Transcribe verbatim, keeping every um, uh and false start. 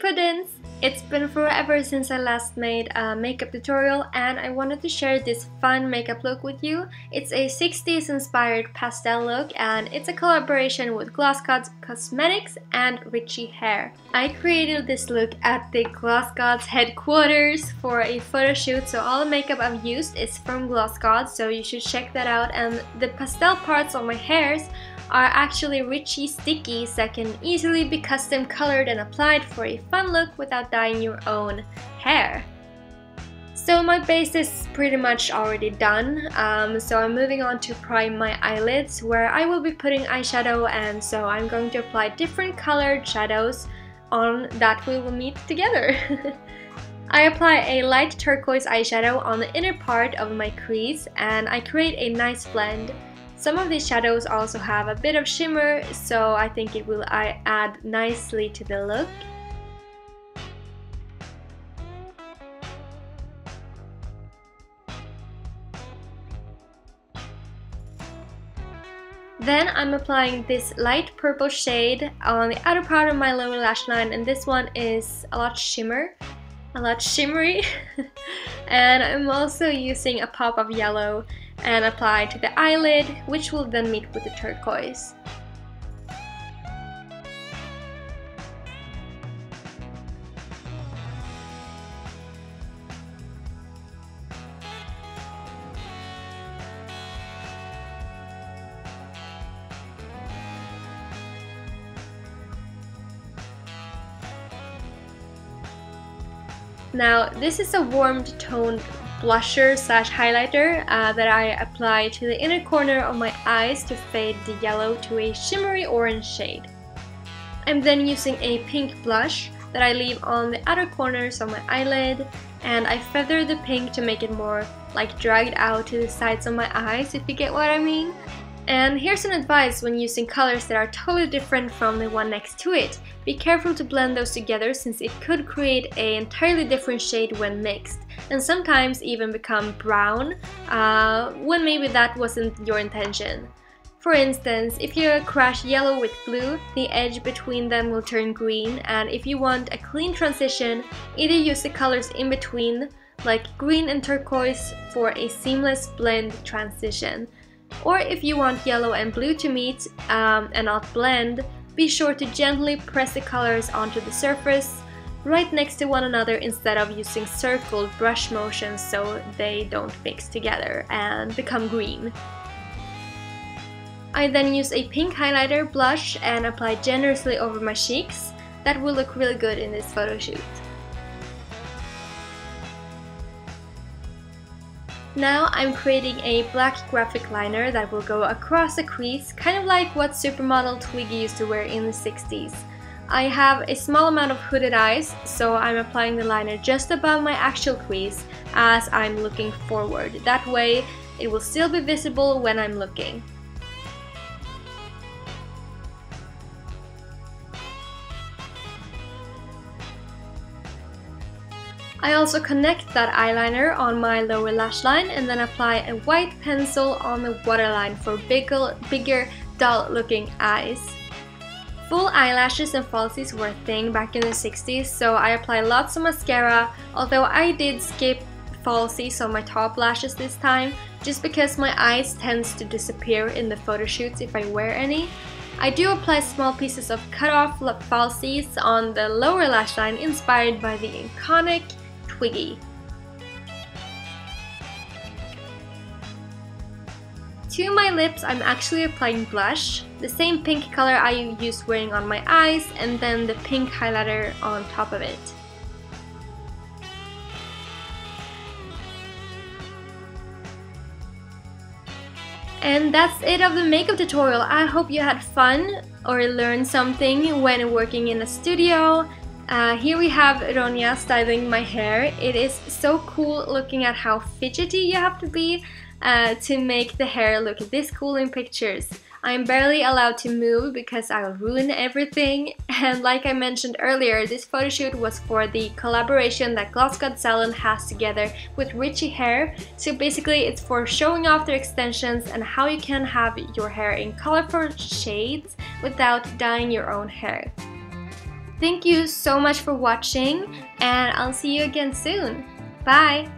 Prudence! It's been forever since I last made a makeup tutorial and I wanted to share this fun makeup look with you. It's a sixties inspired pastel look and it's a collaboration with GlossGods Cosmetics and Richy Hair. I created this look at the GlossGods headquarters for a photo shoot, so all the makeup I've used is from GlossGods, so you should check that out. And the pastel parts of my hairs are actually Richy stickies that can easily be custom colored and applied for a fun look without dyeing your own hair. So my base is pretty much already done, um, so I'm moving on to prime my eyelids, where I will be putting eyeshadow, and so I'm going to apply different colored shadows on that we will meet together. I apply a light turquoise eyeshadow on the inner part of my crease and I create a nice blend. Some of these shadows also have a bit of shimmer, so I think it will add nicely to the look. Then I'm applying this light purple shade on the outer part of my lower lash line, and this one is a lot shimmer, a lot shimmery. And I'm also using a pop of yellow and apply to the eyelid, which will then meet with the turquoise. Now, this is a warmed toned blusher slash highlighter uh, that I apply to the inner corner of my eyes to fade the yellow to a shimmery orange shade. I'm then using a pink blush that I leave on the outer corners of my eyelid, and I feather the pink to make it more like dragged out to the sides of my eyes, if you get what I mean. And here's some advice when using colors that are totally different from the one next to it. Be careful to blend those together, since it could create an entirely different shade when mixed, and sometimes even become brown uh, when maybe that wasn't your intention. For instance, if you crash yellow with blue, the edge between them will turn green, and if you want a clean transition, either use the colors in between, like green and turquoise, for a seamless blend transition. Or if you want yellow and blue to meet um, and not blend, be sure to gently press the colors onto the surface right next to one another, instead of using circled brush motions, so they don't mix together and become green. I then use a pink highlighter blush and apply generously over my cheeks. That will look really good in this photo shoot. Now I'm creating a black graphic liner that will go across the crease, kind of like what supermodel Twiggy used to wear in the sixties. I have a small amount of hooded eyes, so I'm applying the liner just above my actual crease as I'm looking forward. That way it will still be visible when I'm looking. I also connect that eyeliner on my lower lash line and then apply a white pencil on the waterline for bigger, bigger dull looking eyes. Full eyelashes and falsies were a thing back in the sixties, so I apply lots of mascara, although I did skip falsies on my top lashes this time, just because my eyes tends to disappear in the photo shoots if I wear any. I do apply small pieces of cut-off falsies on the lower lash line, inspired by the iconic Twiggy. To my lips, I'm actually applying blush, the same pink color I used wearing on my eyes, and then the pink highlighter on top of it. And that's it of the makeup tutorial. I hope you had fun or learned something when working in a studio. Uh, here we have Ronja styling my hair. It is so cool looking at how fidgety you have to be uh, to make the hair look this cool in pictures. I'm barely allowed to move because I'll ruin everything. And like I mentioned earlier, this photoshoot was for the collaboration that GlossGods Salon has together with Richy Hair. So basically it's for showing off their extensions and how you can have your hair in colorful shades without dyeing your own hair. Thank you so much for watching, and I'll see you again soon. Bye!